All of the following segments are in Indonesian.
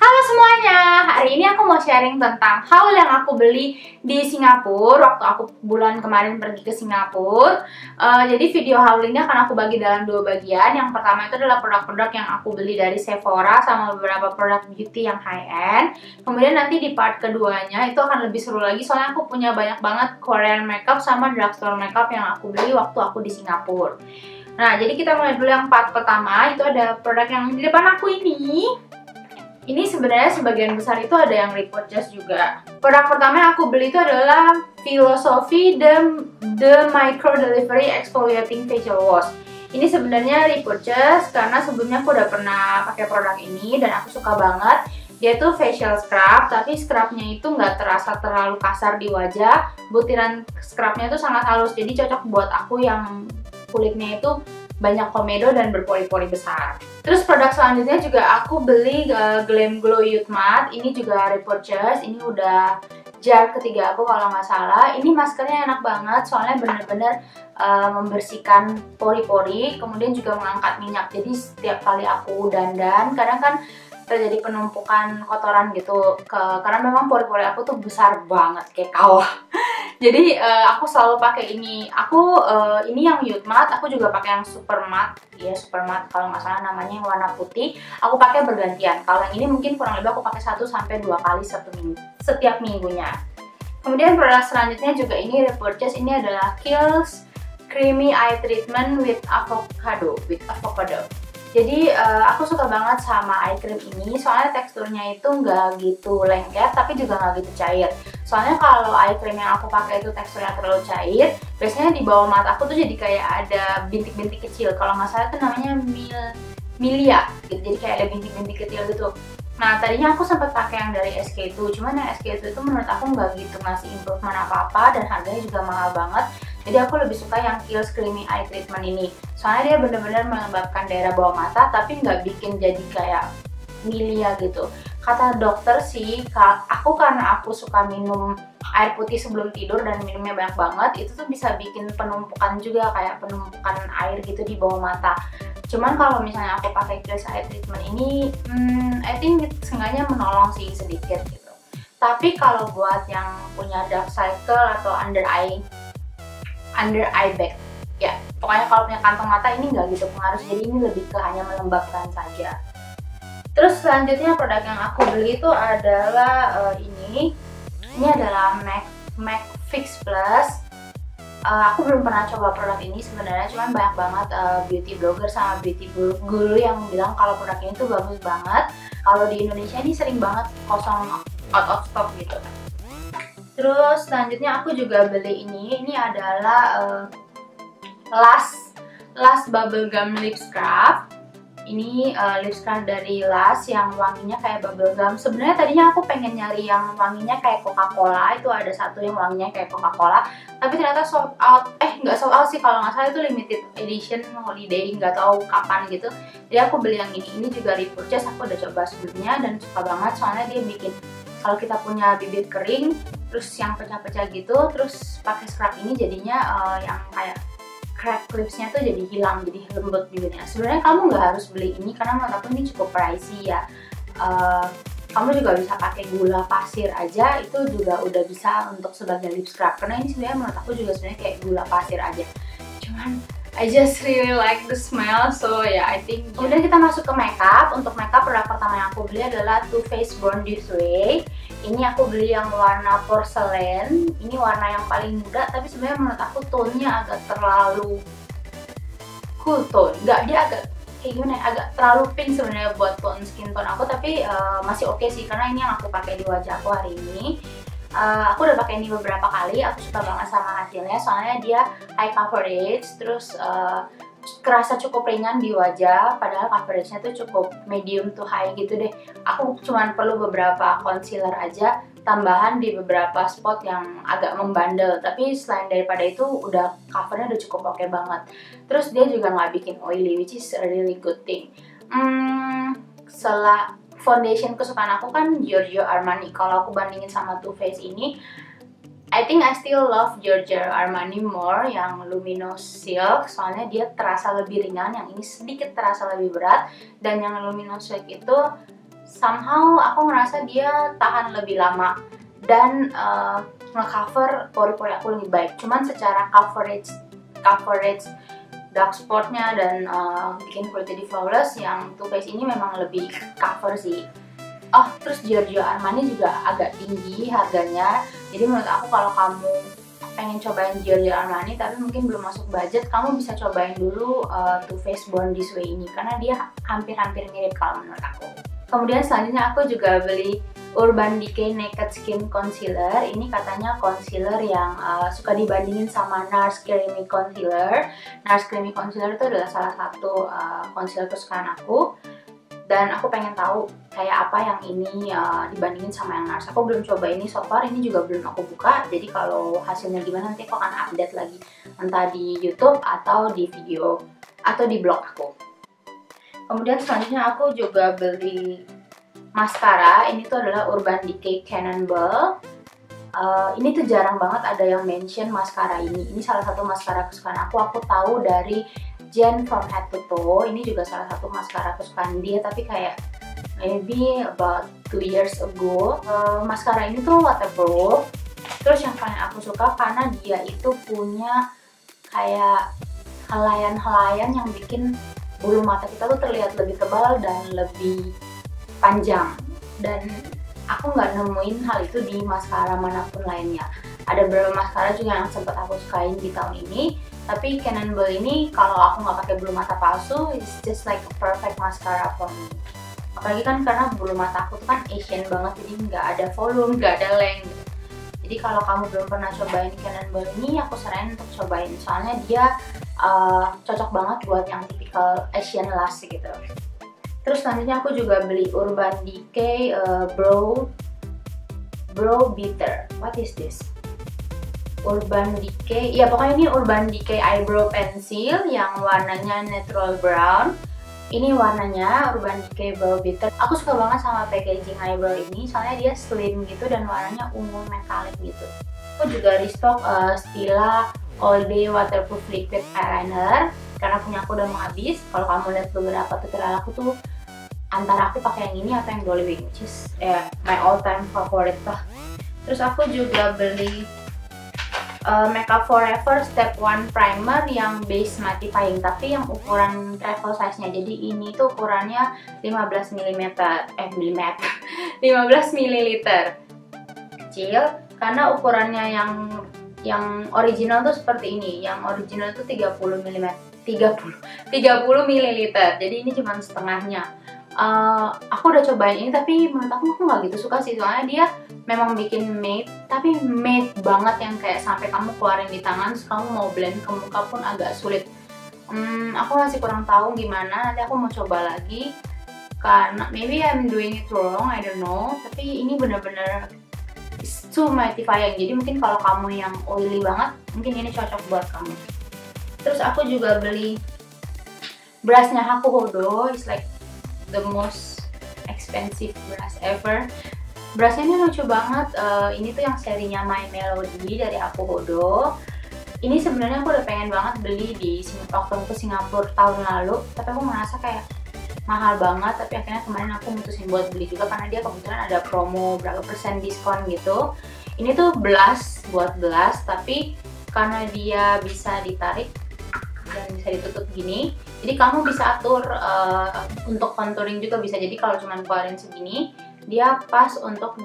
Halo semuanya, hari ini aku mau sharing tentang haul yang aku beli di Singapura waktu aku bulan kemarin pergi ke Singapura. Jadi video haul ini akan aku bagi dalam dua bagian. Yang pertama itu adalah produk-produk yang aku beli dari Sephora sama beberapa produk beauty yang high-end. Kemudian nanti di part keduanya itu akan lebih seru lagi soalnya aku punya banyak banget Korean makeup sama drugstore makeup yang aku beli waktu aku di Singapura. Nah, jadi kita mulai dulu yang part pertama. Itu ada produk yang di depan aku ini. Ini sebenarnya sebagian besar itu ada yang repurchase juga. Produk pertama yang aku beli itu adalah Philosophy The Micro Delivery Exfoliating Facial Wash. Ini sebenarnya repurchase karena sebelumnya aku udah pernah pakai produk ini dan aku suka banget. Dia tuh facial scrub, tapi scrubnya itu nggak terasa terlalu kasar di wajah. Butiran scrubnya itu sangat halus, jadi cocok buat aku yang kulitnya itu banyak komedo dan berpori-pori besar. Terus produk selanjutnya juga aku beli Glam Glow Youth Mud. Ini juga repurchase, ini udah jar ketiga aku kalau nggak salah. Ini maskernya enak banget soalnya bener-bener membersihkan pori-pori, kemudian juga mengangkat minyak. Jadi setiap kali aku dandan, kadang kan terjadi penumpukan kotoran gitu karena memang pori-pori aku tuh besar banget kayak kawah. Jadi aku selalu pakai ini. Aku ini yang Youth Matte, aku juga pakai yang Super Matte. Ya Super Matte kalau nggak salah namanya, yang warna putih. Aku pakai bergantian. Kalau yang ini mungkin kurang lebih aku pakai 1 sampai 2 kali setiap minggunya. Kemudian produk selanjutnya juga ini repurchase, ini adalah Kiehl's Creamy Eye Treatment with Avocado. Jadi aku suka banget sama eye cream ini soalnya teksturnya itu nggak gitu lengket tapi juga nggak gitu cair. Soalnya kalau eye cream yang aku pakai itu teksturnya terlalu cair, biasanya di bawah mata aku tuh jadi kayak ada bintik-bintik kecil. Kalau nggak salah itu namanya milia, gitu. Jadi kayak ada bintik-bintik kecil gitu. Nah tadinya aku sempat pakai yang dari SK2, cuman yang SK2 itu menurut aku nggak gitu ngasih improvement apa-apa dan harganya juga mahal banget. Jadi aku lebih suka yang Kiehl's Creamy Eye Treatment ini. Soalnya dia bener-bener melembabkan daerah bawah mata tapi nggak bikin jadi kayak milia gitu. Kata dokter sih, karena aku suka minum air putih sebelum tidur dan minumnya banyak banget, itu tuh bisa bikin penumpukan juga, kayak penumpukan air gitu di bawah mata. Cuman kalau misalnya aku pakai Kiehl's Eye Treatment ini, I think seenggaknya menolong sih sedikit gitu. Tapi kalau buat yang punya dark circle atau under eye bag, ya pokoknya kalau punya kantong mata ini nggak gitu pengaruh, jadi ini lebih ke hanya melembabkan saja. Terus selanjutnya produk yang aku beli itu adalah ini adalah MAC Fix+. Aku belum pernah coba produk ini sebenarnya, cuman banyak banget beauty blogger sama beauty guru yang bilang kalau produk ini tuh bagus banget. Kalau di Indonesia ini sering banget kosong, out of stock gitu. Terus selanjutnya aku juga beli ini adalah LUSH Bubblegum Lip Scrub. Ini lip scrub dari LUSH yang wanginya kayak bubblegum. Sebenarnya tadinya aku pengen nyari yang wanginya kayak Coca-Cola, itu ada satu yang wanginya kayak Coca-Cola, tapi ternyata sold out. Nggak sold out sih, kalau nggak salah itu limited edition holiday, nggak tahu kapan gitu. Jadi aku beli yang ini juga repurchase, aku udah coba sebelumnya dan suka banget soalnya dia bikin kalau kita punya bibir kering, terus yang pecah-pecah gitu, terus pakai scrub ini jadinya yang kayak crack clipsnya tuh jadi hilang, jadi lembut bibirnya. Sebenarnya kamu nggak harus beli ini karena menurut aku ini cukup pricey ya. Kamu juga bisa pakai gula pasir aja, itu juga udah bisa untuk sebagai lip scrub. Karena ini sebenarnya menurut aku juga sebenarnya kayak gula pasir aja. Cuman I just really like the smell, so yeah, I think. Kemudian kita masuk ke makeup. Untuk makeup produk pertama yang aku beli adalah Too Faced Born This Way. Ini aku beli yang warna porcelain. Ini warna yang paling muda, tapi sebenarnya menurut aku tone-nya agak terlalu cool tone. Dia agak kayak gimana? Agak terlalu pink sebenarnya buat tone skin tone aku, tapi masih oke sih karena ini yang aku pakai di wajah aku hari ini. Aku udah pakai ini beberapa kali, aku suka banget sama hasilnya soalnya dia high coverage, terus kerasa cukup ringan di wajah, padahal coveragenya tuh cukup medium to high gitu deh. Aku cuman perlu beberapa concealer aja tambahan di beberapa spot yang agak membandel, tapi selain daripada itu udah covernya udah cukup oke banget. Terus dia juga nggak bikin oily, which is a really good thing. Foundation kesukaan aku kan Giorgio Armani. Kalau aku bandingin sama Too Faced ini, I think I still love Giorgio Armani more yang Luminous Silk. Soalnya dia terasa lebih ringan, yang ini sedikit terasa lebih berat. Dan yang Luminous Silk itu somehow aku ngerasa dia tahan lebih lama dan nge-cover pori-pori aku lebih baik. Cuman secara coverage dark spotnya dan bikin kulit jadi flawless, yang Too Faced ini memang lebih cover sih. Oh, terus Giorgio Armani juga agak tinggi harganya, jadi menurut aku kalau kamu pengen cobain Giorgio Armani tapi mungkin belum masuk budget, kamu bisa cobain dulu Too Faced Born This Way ini karena dia hampir-hampir mirip kalau menurut aku. Kemudian selanjutnya aku juga beli Urban Decay Naked Skin Concealer. Ini katanya concealer yang suka dibandingin sama NARS Creamy Concealer. NARS Creamy Concealer itu adalah salah satu concealer kesukaan aku, dan aku pengen tahu kayak apa yang ini dibandingin sama yang NARS. Aku belum coba ini so far, ini juga belum aku buka, jadi kalau hasilnya gimana nanti aku akan update lagi, entah di YouTube atau di video atau di blog aku. Kemudian selanjutnya aku juga beli maskara. Ini tuh adalah Urban Decay Cannonball. Ini tuh jarang banget ada yang mention maskara ini. Ini salah satu maskara kesukaan aku. Aku tahu dari Jen From Head to Toe. Ini juga salah satu maskara kesukaan dia, tapi kayak maybe about 2 years ago. Maskara ini tuh waterproof. Terus yang paling aku suka karena dia itu punya kayak helaian-helaian yang bikin bulu mata kita tuh terlihat lebih tebal dan lebih panjang, dan aku nggak nemuin hal itu di maskara manapun lainnya. Ada beberapa maskara juga yang sempat aku sukain di tahun ini, tapi Cannonball ini kalau aku nggak pakai bulu mata palsu, it's just like a perfect maskara for me. Apalagi kan karena bulu mata aku tuh kan Asian banget, jadi nggak ada volume, nggak ada length. Jadi kalau kamu belum pernah cobain Cannonball ini, aku saranin untuk cobain, soalnya dia cocok banget buat yang tipikal Asian lash gitu. Terus selanjutnya aku juga beli Urban Decay Brow Beater. What is this? Urban Decay, ya pokoknya ini Urban Decay Eyebrow Pencil yang warnanya natural brown. Ini warnanya Urban Decay Brow Beater. Aku suka banget sama packaging eyebrow ini, soalnya dia slim gitu dan warnanya ungu metalik gitu. Aku juga restock Stila All Day Waterproof Liquid Eyeliner karena punya aku udah mau habis. Kalau kamu lihat beberapa tutorial aku tuh, antara aku pakai yang ini atau yang Dollywick, which is my all time favorite lah. Terus aku juga beli Make Up For Ever Step 1 Primer yang base mattifying, tapi yang ukuran travel size-nya. Jadi ini tuh ukurannya 15 ml, kecil, karena ukurannya yang original tuh seperti ini. Yang original tuh 30 ml, jadi ini cuma setengahnya. Aku udah cobain ini tapi menurut aku nggak gitu suka sih, soalnya dia memang bikin matte, tapi matte banget yang kayak sampai kamu keluarin di tangan, terus kamu mau blend ke muka pun agak sulit. Aku masih kurang tahu gimana, nanti aku mau coba lagi karena maybe I'm doing it wrong, I don't know. Tapi ini bener-bener too mattifying, jadi mungkin kalau kamu yang oily banget mungkin ini cocok buat kamu. Terus aku juga beli brushnya Hakuhodo, it's like the most expensive brush ever. Brushnya ini lucu banget, ini tuh yang serinya My Melody dari Hakuhodo. Ini sebenarnya aku udah pengen banget beli di Singapura tahun lalu, tapi aku merasa kayak mahal banget, tapi akhirnya kemarin aku mutusin buat beli juga karena dia kebetulan ada promo berapa persen diskon gitu. Ini tuh blush buat blush, tapi karena dia bisa ditarik dan bisa ditutup gini, jadi kamu bisa atur untuk contouring juga bisa. Jadi kalau cuma keluarin segini, dia pas untuk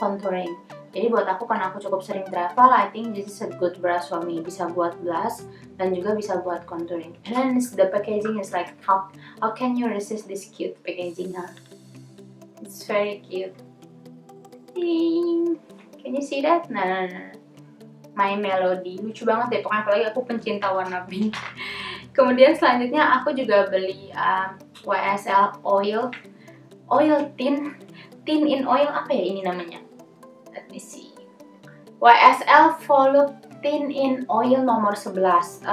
contouring. Jadi buat aku, karena aku cukup sering travel, I think this is a good brush for me. Bisa buat blush dan juga bisa buat contouring. And then the packaging is like, how can you resist this cute packaging, huh? It's very cute. Can you see that? Nah. My Melody, lucu banget deh pokoknya, apalagi aku pencinta warna pink. Kemudian selanjutnya aku juga beli YSL Tint-in-Oil, apa ya ini namanya? Let me see. YSL Volupte Tint-in-Oil nomor 11.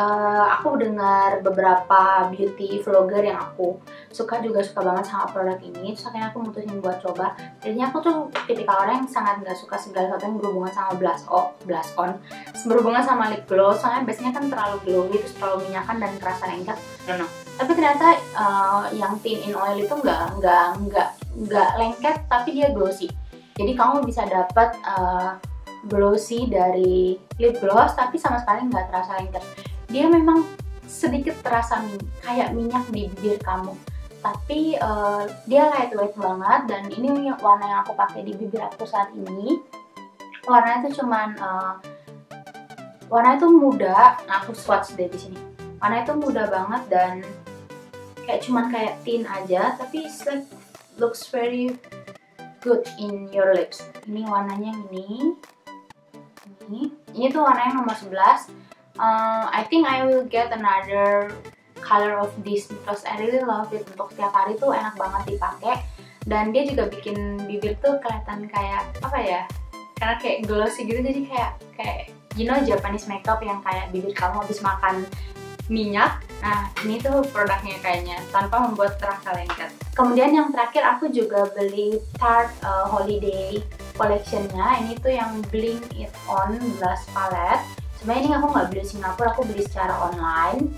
Aku dengar beberapa beauty vlogger yang aku suka banget sama produk ini. Terus akhirnya aku mutusin buat coba. Jadinya aku tuh tipikal orang yang sangat nggak suka segala sesuatu yang berhubungan sama blush on, berhubungan sama lip gloss. Soalnya biasanya kan terlalu glowy, terus terlalu minyakan dan kerasa lengket. Tapi ternyata yang Tint-in-Oil itu nggak lengket, tapi dia glossy. Jadi kamu bisa dapat glossy dari lip gloss, tapi sama sekali nggak terasa lengket. Dia memang sedikit terasa kayak minyak di bibir kamu, tapi dia lightweight banget. Dan ini warna yang aku pakai di bibir aku saat ini. Warnanya itu cuman warna itu muda. Nah, aku swatch deh di sini. Warna itu muda banget dan kayak cuman kayak tint aja, tapi it's like looks very good in your lips. Ini warnanya ini tuh warnanya nomor 11. I think I will get another color of this because I really love it. Untuk setiap hari tuh enak banget dipakai, dan dia juga bikin bibir tuh kelihatan kayak apa ya, karena kayak glossy gitu. Jadi kayak you know Japanese makeup yang kayak bibir kamu habis makan minyak. Nah, ini tuh produknya kayaknya, tanpa membuat terasa lengket. Kemudian yang terakhir aku juga beli Tarte Holiday Collection-nya. Ini tuh yang Bling It On Blush Palette. Sebenarnya ini aku nggak beli di Singapura, aku beli secara online.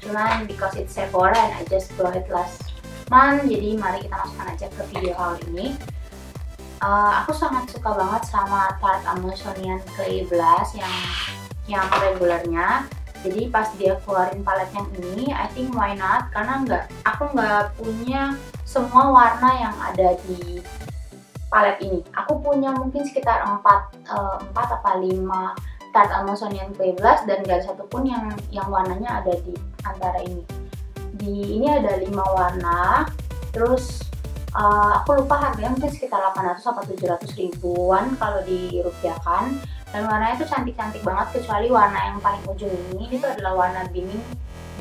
Cuman because it's Sephora and I just bought it last month. Jadi mari kita masukkan aja ke video haul ini. Aku sangat suka banget sama Tarte Amazonian Clay Blush yang regulernya. Jadi pas dia keluarin palet yang ini, I think why not, karena aku nggak punya semua warna yang ada di palet ini. Aku punya mungkin sekitar 4 atau 5 Tarte Amazonian Clay Blush, dan nggak ada satupun yang warnanya ada di antara ini. Di ini ada 5 warna. Terus aku lupa harganya, mungkin sekitar 800 atau 700 ribuan kalau dirupiahkan. Dan warnanya itu cantik-cantik banget, kecuali warna yang paling ujung ini. Itu adalah warna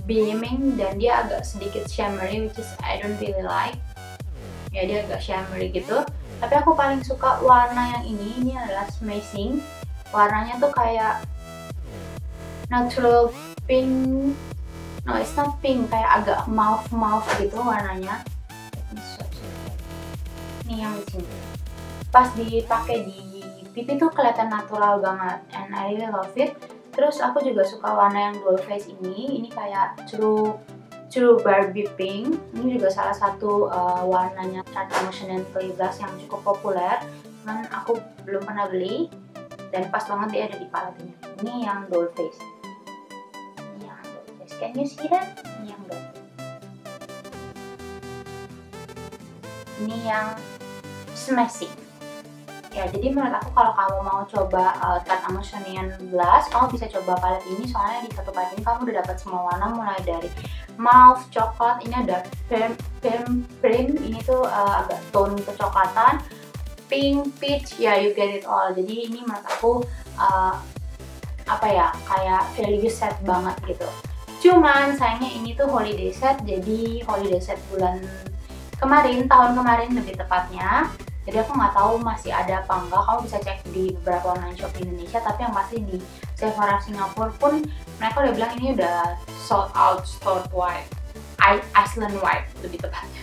beaming, dan dia agak sedikit shimmery, which is I don't really like. Ya, dia agak shimmery gitu. Tapi aku paling suka warna yang ini adalah smashing. Warnanya tuh kayak natural pink, no it's not pink, kayak agak mauve-mauve gitu warnanya. Ini yang di sini. Pas dipakai di pipi tuh kelihatan natural banget, and I really love it. Terus aku juga suka warna yang dual face ini kayak true Barbie pink. Ini juga salah satu warnanya Tarte Amazonian Clay Blush yang cukup populer, cuman aku belum pernah beli, dan pas banget dia ada di paletnya. Ini yang dual face. Can you see that? Ini yang dual face. Ini yang smashing. Ya, jadi menurut aku kalau kamu mau coba Tarte Amazonian Blush, kamu bisa coba palet ini, soalnya di satu palet ini kamu udah dapat semua warna, mulai dari mauve, coklat, ini ada prim, ini tuh agak tone kecoklatan, pink, peach, ya you get it all. Jadi ini menurut aku apa ya, kayak value set banget gitu. Cuman sayangnya ini tuh holiday set, jadi holiday set bulan kemarin, tahun kemarin lebih tepatnya. Jadi aku nggak tahu masih ada apa enggak. Kamu bisa cek di beberapa online shop di Indonesia, tapi yang pasti di Sephora Singapura pun mereka udah bilang ini udah sold out store-wide, Iceland-wide lebih tepatnya.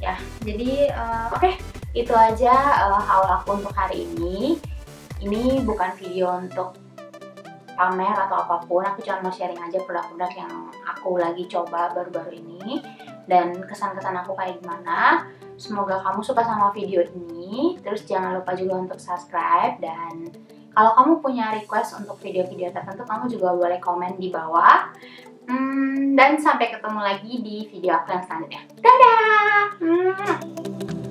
Ya, jadi oke, itu aja haul aku untuk hari ini. Ini bukan video untuk pamer atau apapun. Aku cuma mau sharing aja produk-produk yang aku lagi coba baru-baru ini, dan kesan-kesan aku kayak gimana. Semoga kamu suka sama video ini. Terus jangan lupa juga untuk subscribe, dan kalau kamu punya request untuk video-video tertentu, kamu juga boleh komen di bawah. Dan sampai ketemu lagi di video aku yang selanjutnya. Dadah!